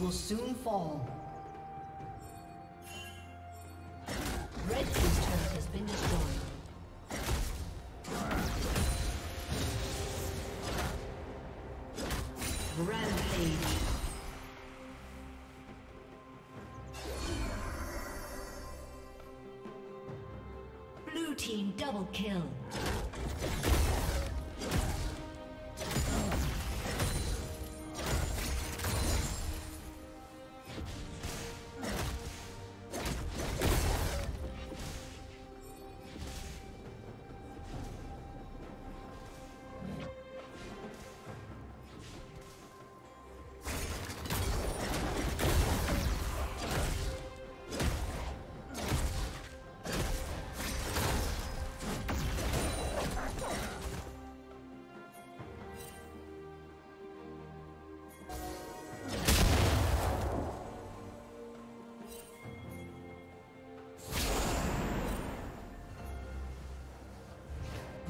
Will soon fall. Red team's turret has been destroyed. Rampage. Blue team double kill.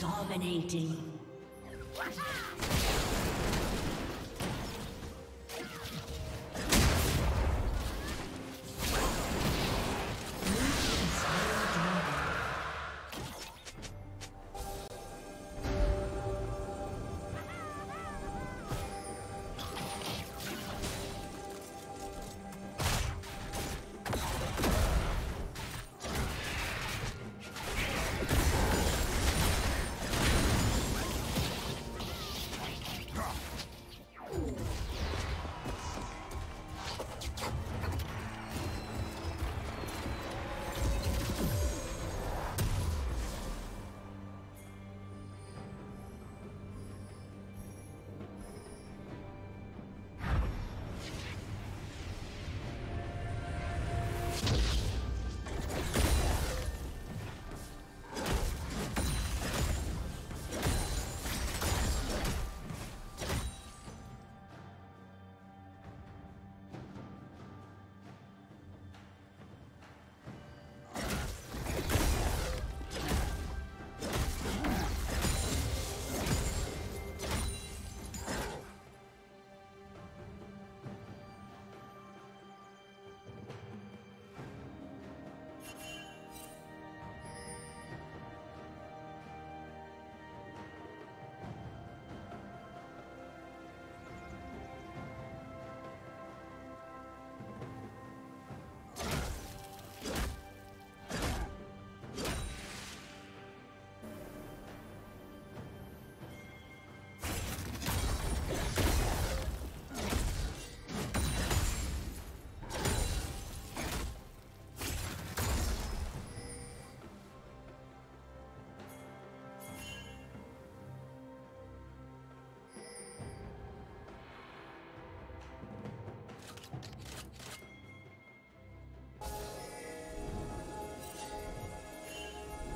Dominating.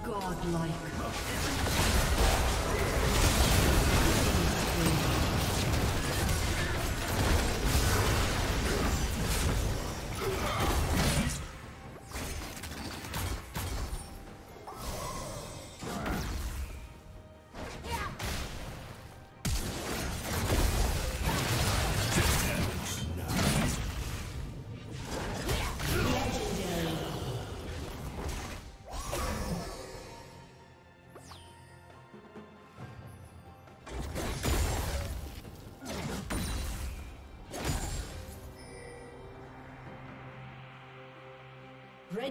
Godlike. Red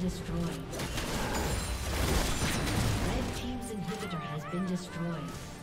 Destroyed. Red team's inhibitor has been destroyed.